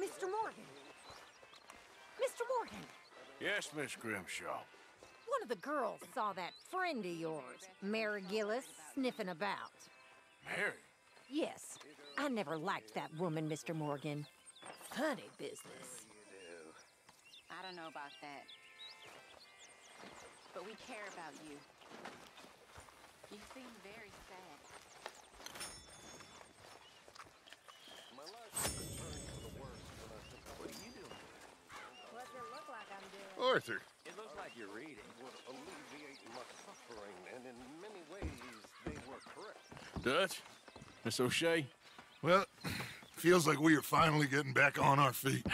Mr. Morgan. Mr. Morgan. Yes, Miss Grimshaw. One of the girls saw that friend of yours, Mary Gillis, sniffing about. Mary? Yes. I never liked that woman, Mr. Morgan. Funny business. I don't know about that. But we care about you. You seem very sad. My life is turning for the worst when I took it. What are you doing? What does it look like I'm doing? Arthur. It looks like you're reading. Would alleviate my suffering, and in many ways, they were correct. Dutch? Miss O'Shea? Well, feels like we are finally getting back on our feet.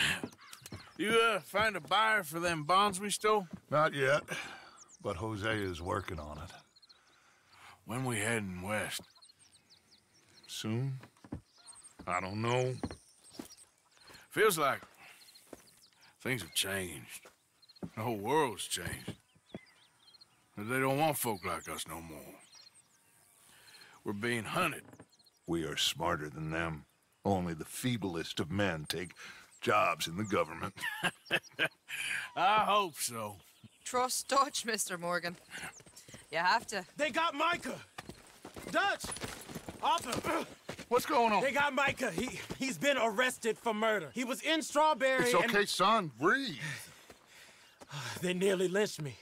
You, find a buyer for them bonds we stole? Not yet, but Jose is working on it. When we heading west? Soon? I don't know. Feels like things have changed. The whole world's changed. They don't want folk like us no more. We're being hunted. We are smarter than them. Only the feeblest of men take jobs in the government. I hope so. Trust Dutch, Mr. Morgan. You have to. They got Micah! Dutch! Arthur! What's going on? They got Micah. He's been arrested for murder. He was in Strawberry. It's okay, and... son. Breathe. They nearly lynched me.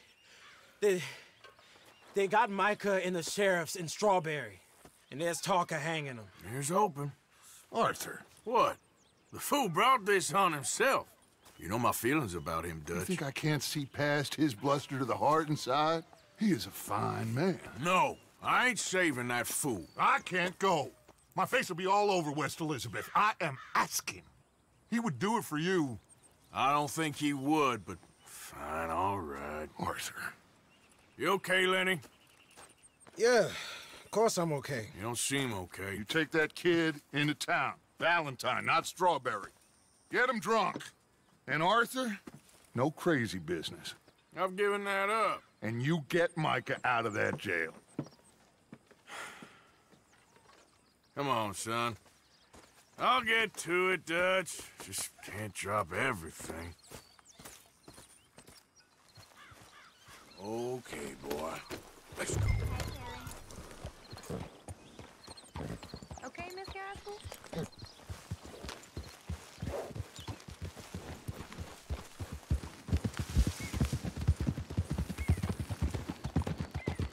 They got Micah and the sheriffs in Strawberry. And there's talk of hanging him. Here's hoping. Arthur. What? The fool brought this on himself. You know my feelings about him, Dutch. You think I can't see past his bluster to the heart inside? He is a fine man. No, I ain't saving that fool. I can't go. My face will be all over West Elizabeth. I am asking. He would do it for you. I don't think he would, but fine, all right. Arthur. You okay, Lenny? Yeah, of course I'm okay. You don't seem okay. You take that kid into town. Valentine, not Strawberry. Get him drunk. And Arthur, no crazy business. I've given that up. And you get Micah out of that jail. Come on, son. I'll get to it, Dutch. Just can't drop everything. Okay, boy. Let's go. Okay, Miss Gaskell?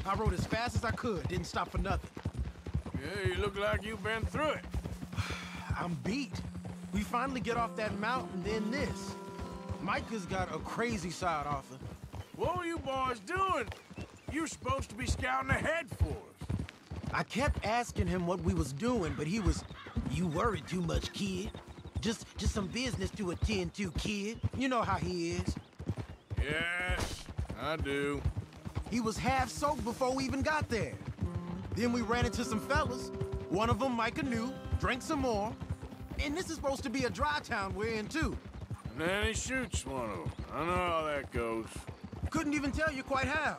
I rode as fast as I could, didn't stop for nothing. Yeah, you look like you've been through it. I'm beat. We finally get off that mountain, then this. Micah's got a crazy side, Arthur. What were you boys doing? You're supposed to be scouting ahead for us. I kept asking him what we was doing, but he was... You worried too much, kid. Just some business to attend to, kid. You know how he is. Yes, I do. He was half-soaked before we even got there. Then we ran into some fellas. One of them, Micah knew, drank some more. And this is supposed to be a dry town we're in, too. And then he shoots one of them. I know how that goes. Couldn't even tell you quite how.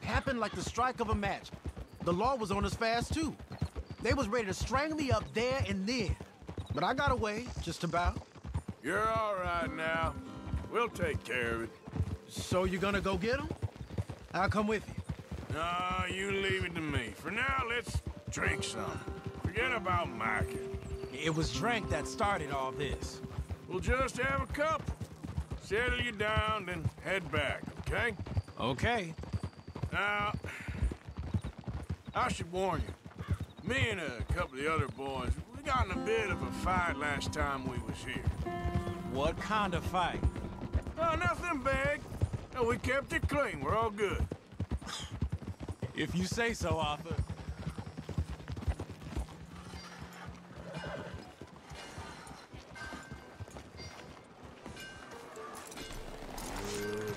Happened like the strike of a match. The law was on us fast, too. They was ready to strangle me up there and then. But I got away, just about. You're all right now. We'll take care of it. So you're gonna go get him? I'll come with you. No, you leave it to me. For now, let's drink some. Forget about Micah. It was drink that started all this. We'll just have a couple. Settle you down, then head back, okay? Okay. Now, I should warn you. Me and a couple of the other boys, we got in a bit of a fight last time we was here. What kind of fight? Oh, nothing big. No, we kept it clean. We're all good. If you say so, Arthur. Good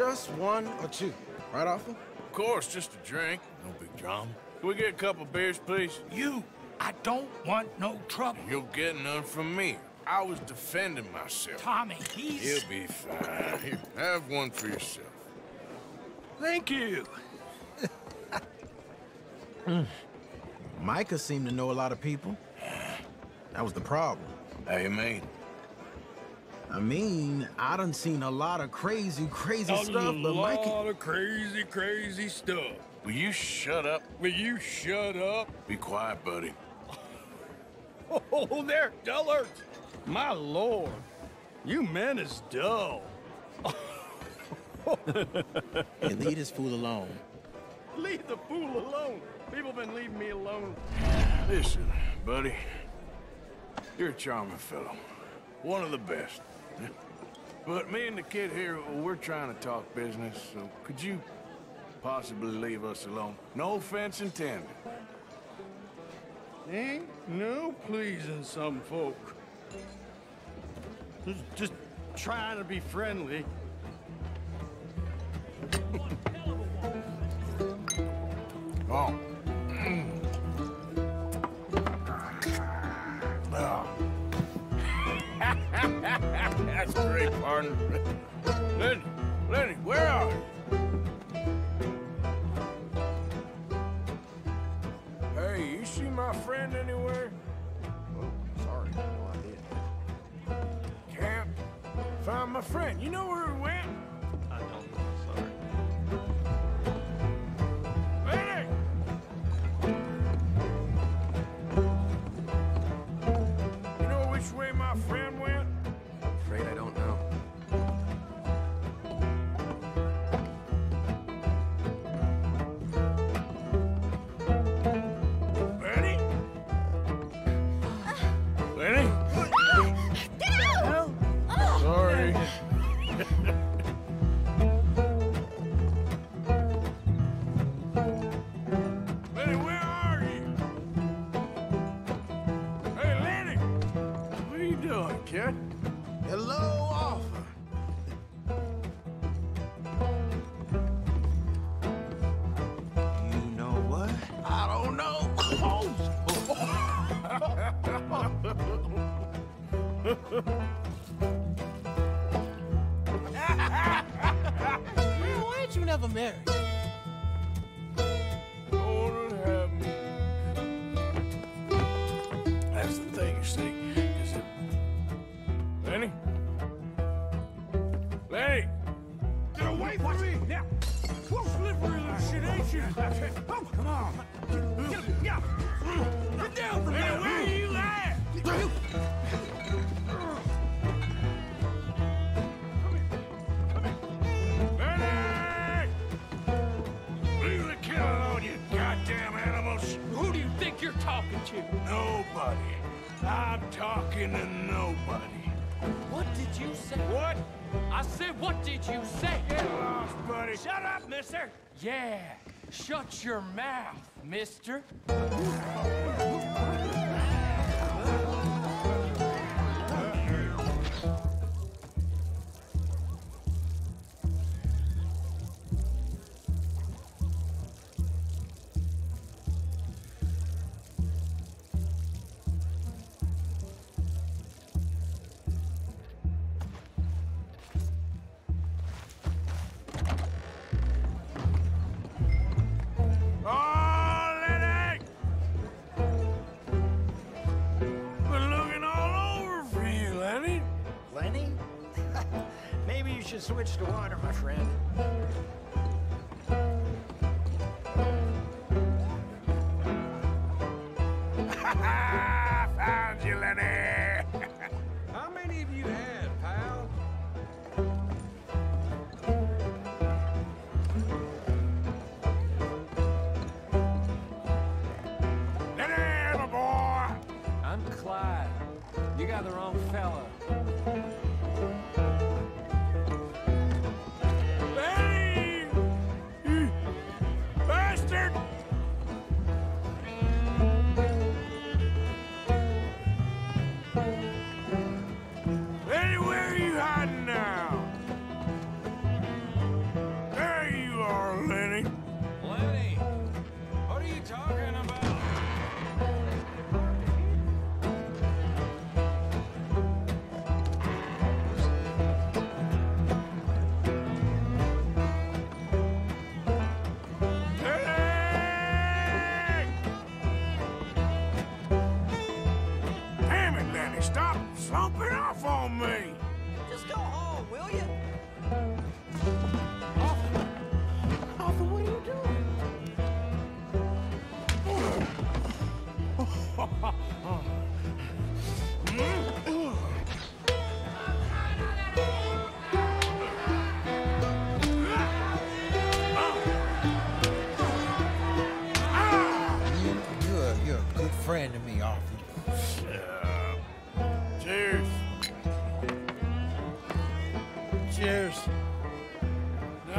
Just one or two, right, Arthur? Of course, just a drink. No big drama. Can we get a couple beers, please? You! I don't want no trouble. You'll get none from me. I was defending myself. Tommy, he's... You'll be fine. Here, have one for yourself. Thank you. Micah seemed to know a lot of people. That was the problem. How you mean? I mean, I done seen a lot of crazy stuff, but Micah... A lot of crazy stuff. Will you shut up? Will you shut up? Be quiet, buddy. Oh, they're dullards. My lord, you men is dull. Hey, leave this fool alone. Leave the fool alone. People been leaving me alone. Listen, buddy. You're a charming fellow. One of the best. But me and the kid here, we're trying to talk business, so could you possibly leave us alone? No offense intended. Ain't no pleasing some folk. Just trying to be friendly. Oh. That's great, partner. Lenny, where are you? Hey, you see my friend anywhere? Oh, sorry, no idea. Can't find my friend. You know where he went? I don't know. Yeah, shut your mouth, mister. Switch to water, my friend. Found you, Lenny! How many of you had, pal? Lenny, my boy! I'm Clyde. You got the wrong fella. Anywhere you hiding now?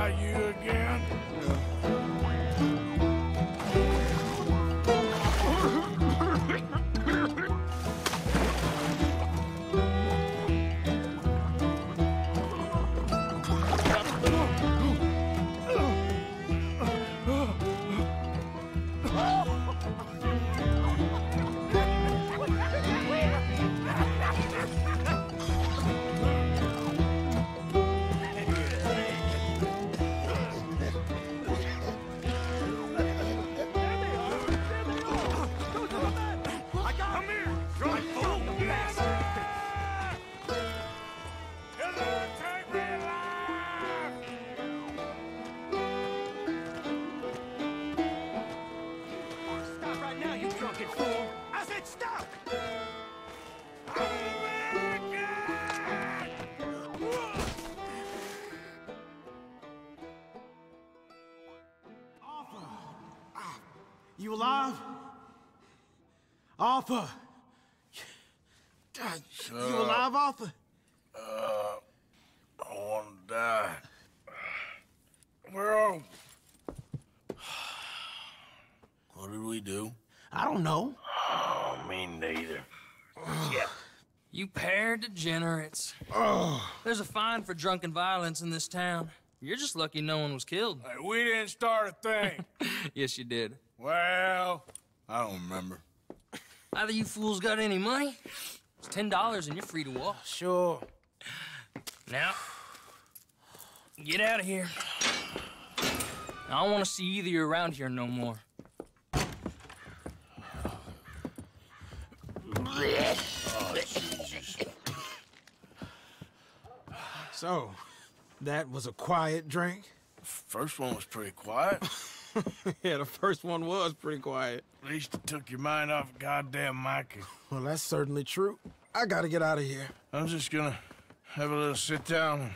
that you again? You alive? Arthur! You alive, Arthur? I want to die. Well, what did we do? I don't know. Oh, me neither. Yeah. You pair of degenerates. There's a fine for drunken violence in this town. You're just lucky no one was killed. Hey, we didn't start a thing. Yes, you did. Well, I don't remember. Either you fools got any money? It's $10 and you're free to walk. Sure. Now, get out of here. I don't want to see either of you around here no more. Oh, Jesus. So, that was a quiet drink? First one was pretty quiet. Yeah, the first one was pretty quiet. At least it took your mind off goddamn Micah. Well, that's certainly true. I gotta get out of here. I'm just gonna have a little sit down and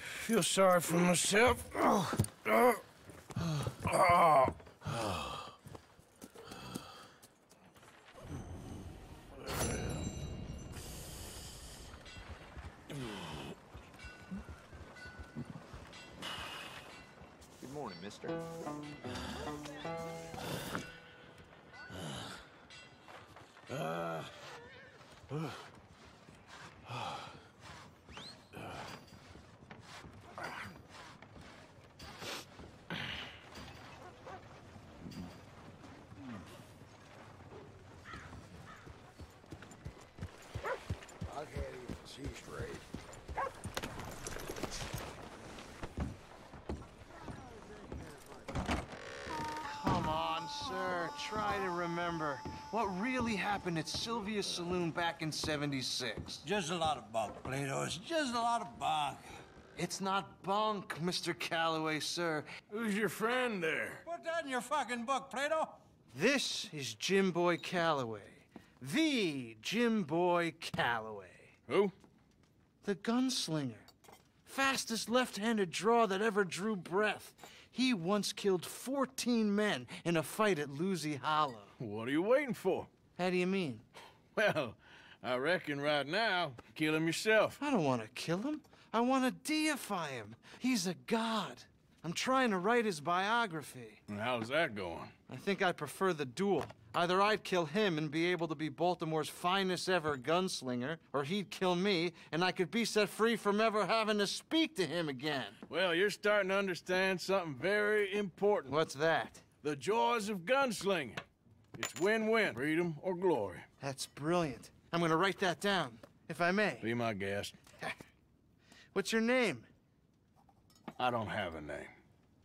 feel sorry for myself. Good morning, mister. Try to remember what really happened at Sylvia's saloon back in '76. Just a lot of bunk, Plato. It's just a lot of bunk. It's not bunk, Mr. Calloway, sir. Who's your friend there? Put that in your fucking book, Plato. This is Jim Boy Calloway. The Jim Boy Calloway. Who? The gunslinger. Fastest left-handed draw that ever drew breath. He once killed 14 men in a fight at Lucy Hollow. What are you waiting for? How do you mean? Well, I reckon right now, kill him yourself. I don't want to kill him. I want to deify him. He's a god. I'm trying to write his biography. And how's that going? I think I prefer the duel. Either I'd kill him and be able to be Baltimore's finest ever gunslinger, or he'd kill me, and I could be set free from ever having to speak to him again. Well, you're starting to understand something very important. What's that? The joys of gunslinging. It's win-win, freedom or glory. That's brilliant. I'm gonna write that down, if I may. Be my guest. What's your name? I don't have a name.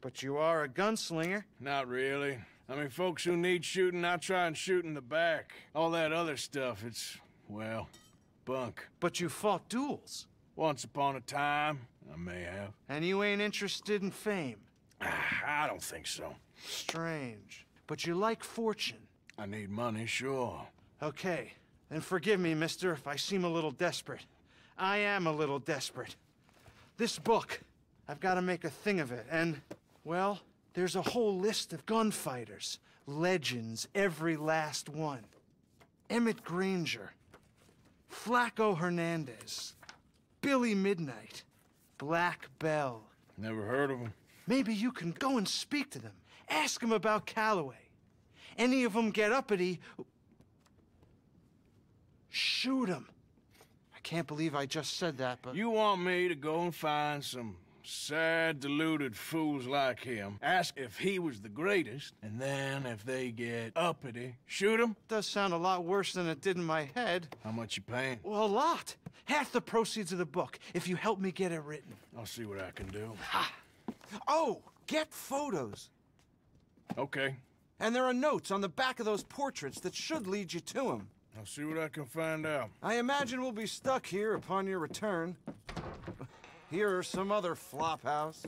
But you are a gunslinger. Not really. I mean, folks who need shooting, I try and shoot in the back. All that other stuff, it's, well, bunk. But you fought duels. Once upon a time, I may have. And you ain't interested in fame? I don't think so. Strange. But you like fortune. I need money, sure. Okay. Then forgive me, mister, if I seem a little desperate. I am a little desperate. This book, I've got to make a thing of it, and, well... There's a whole list of gunfighters, legends, every last one. Emmett Granger, Flaco Hernandez, Billy Midnight, Black Bell. Never heard of him. Maybe you can go and speak to them. Ask them about Calloway. Any of them get uppity, shoot them. I can't believe I just said that, but... You want me to go and find some sad, deluded fools like him, ask if he was the greatest, and then if they get uppity, shoot him? Does sound a lot worse than it did in my head. How much you paying? Well, a lot. Half the proceeds of the book, if you help me get it written. I'll see what I can do. Ha! Oh, get photos. Okay. And there are notes on the back of those portraits that should lead you to him. I'll see what I can find out. I imagine we'll be stuck here upon your return. Here or some other flop house.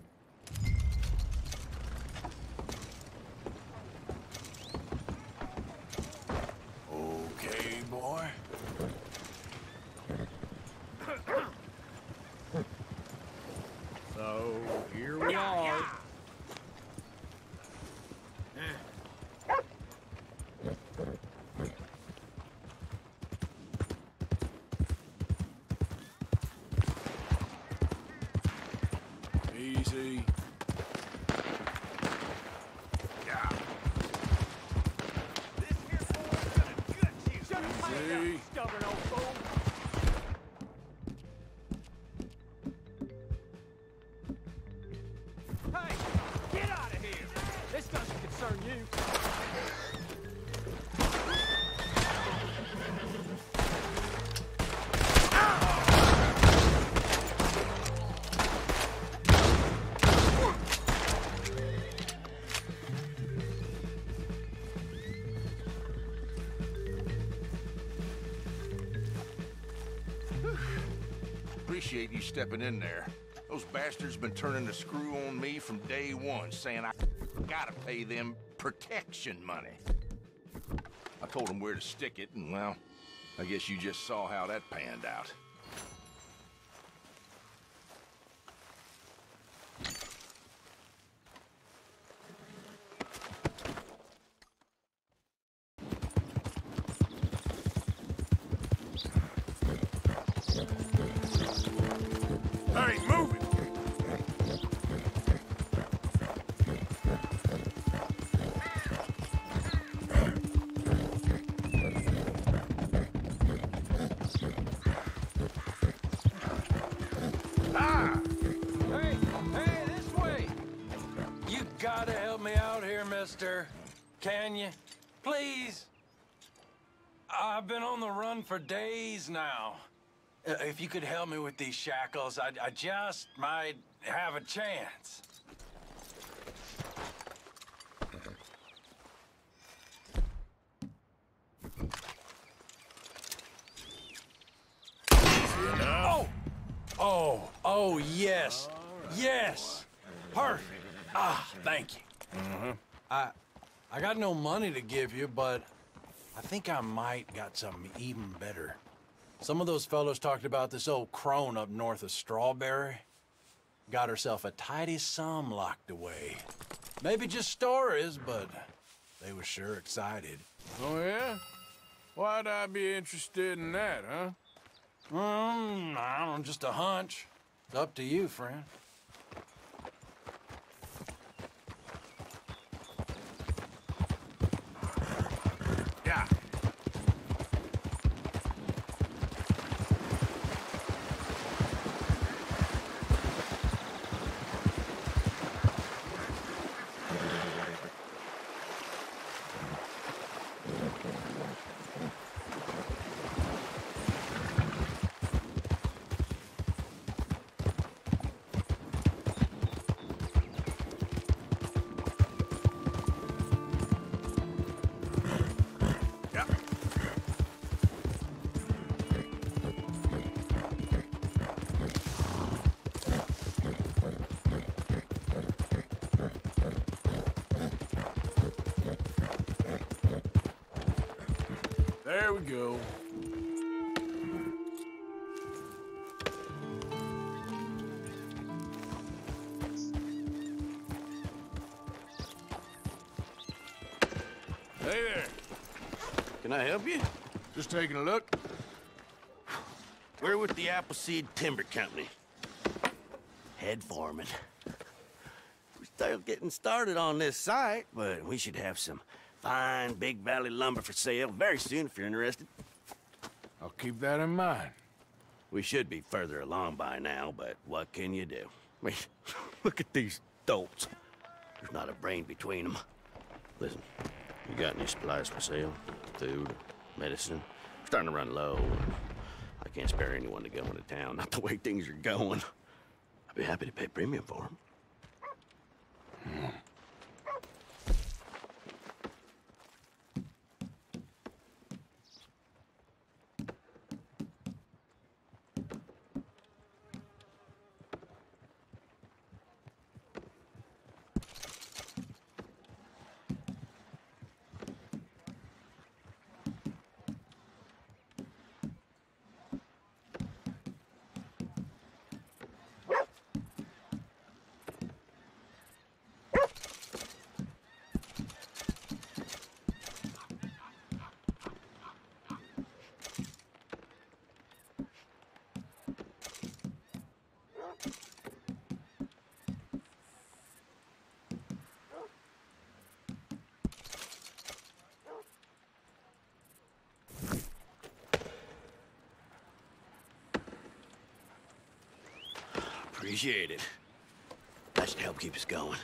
Okay, boy. So, here we are. Easy. Yeah. This here's someone's gonna gut you. Shut your mouth, stubborn old fool. Hey, get out of here. This doesn't concern you. Appreciate you stepping in there. Those bastards been turning the screw on me from day one, saying I gotta pay them protection money. I told them where to stick it, and well, I guess you just saw how that panned out. Can you? Please? I've been on the run for days now. If you could help me with these shackles, I just might have a chance. Oh! Oh, yes. Right. Yes. Perfect. Ah, thank you. Mm-hmm. I got no money to give you, but I think I might got something even better. Some of those fellows talked about this old crone up north of Strawberry. Got herself a tidy sum locked away. Maybe just stories, but they were sure excited. Oh, yeah? Why'd I be interested in that, huh? I don't know, just a hunch. It's up to you, friend. There we go. Hey there. Can I help you? Just taking a look. We're with the Appleseed Timber Company. Head foreman. still getting started on this site, but we should have some fine Big Valley lumber for sale very soon if you're interested. I'll keep that in mind. We should be further along by now, but what can you do? I mean, look at these dolts. There's not a brain between them. Listen, you got any supplies for sale? Food, medicine? We're starting to run low. I can't spare anyone to go into town, not the way things are going. I'd be happy to pay premium for them. Appreciate it. That should help keep us going.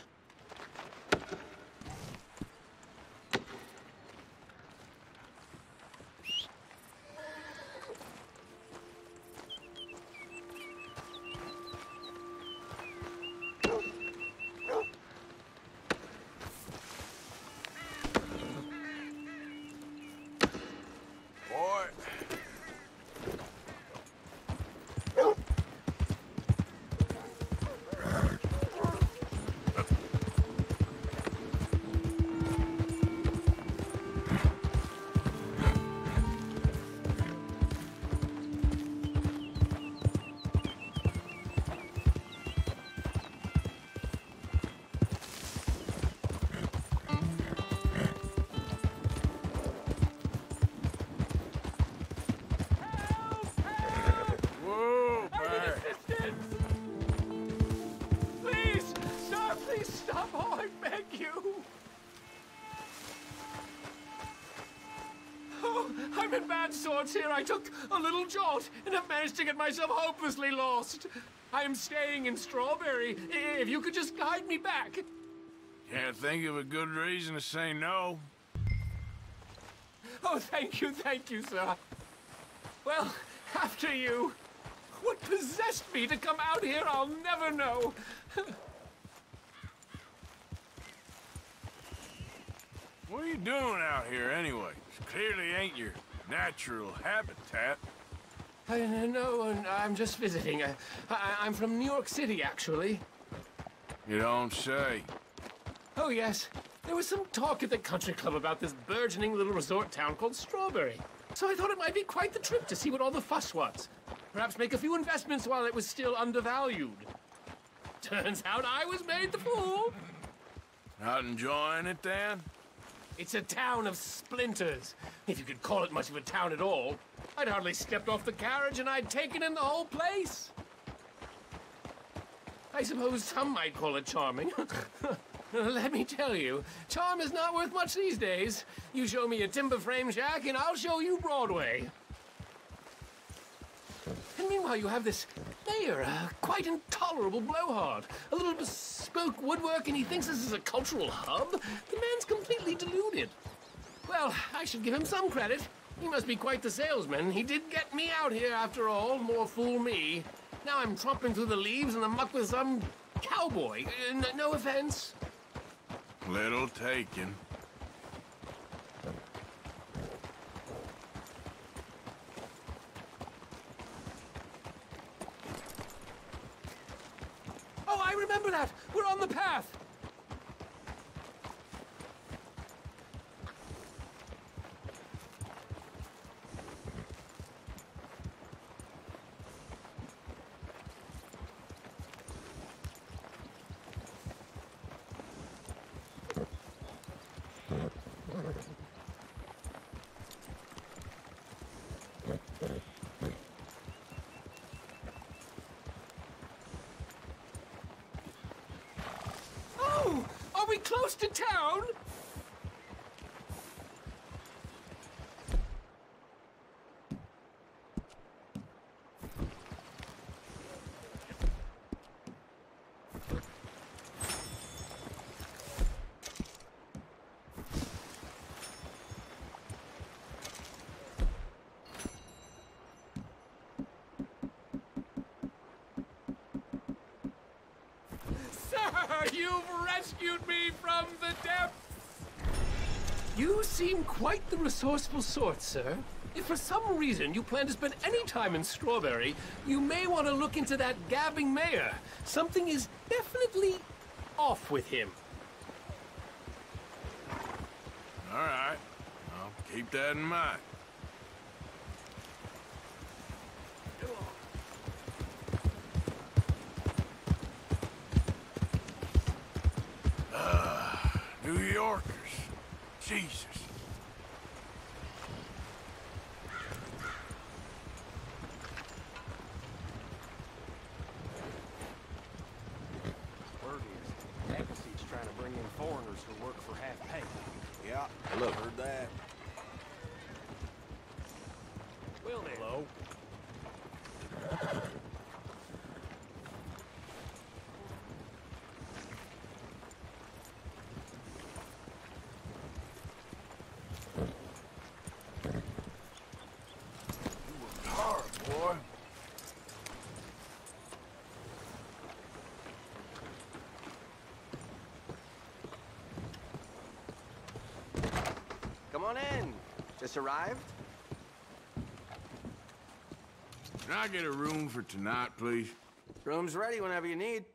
Here I took a little jolt and have managed to get myself hopelessly lost. I am staying in Strawberry. If you could just guide me back. Can't think of a good reason to say no. Oh, thank you, sir. Well, after you. What possessed me to come out here, I'll never know. What are you doing out here anyway? It clearly ain't your natural habitat. No, I'm just visiting. I'm from New York City, actually. You don't say. Oh, yes. There was some talk at the country club about this burgeoning little resort town called Strawberry. So I thought it might be quite the trip to see what all the fuss was. Perhaps make a few investments while it was still undervalued. Turns out I was made the fool. Not enjoying it, then? It's a town of splinters, if you could call it much of a town at all. I'd hardly stepped off the carriage and I'd taken in the whole place. I suppose some might call it charming. Let me tell you, charm is not worth much these days. You show me a timber frame shack and I'll show you Broadway. And meanwhile you have this mayor, a quite intolerable blowhard. A little bespoke woodwork and he thinks this is a cultural hub? The man's completely deluded. Well, I should give him some credit. He must be quite the salesman. He did get me out here after all, more fool me. Now I'm tromping through the leaves in the muck with some cowboy. No offense. Little taken. Remember that! We're on the path! we close to town? You've rescued me from the depths! You seem quite the resourceful sort, sir. If for some reason you plan to spend any time in Strawberry, you may want to look into that gabbing mayor. Something is definitely off with him. All right. I'll keep that in mind. New Yorkers. Jesus. Word is, Appleseed's trying to bring in foreigners who work for half pay. Yeah, look, heard that. Well, hello. Come on in. Just arrived? Can I get a room for tonight, please? Room's ready whenever you need.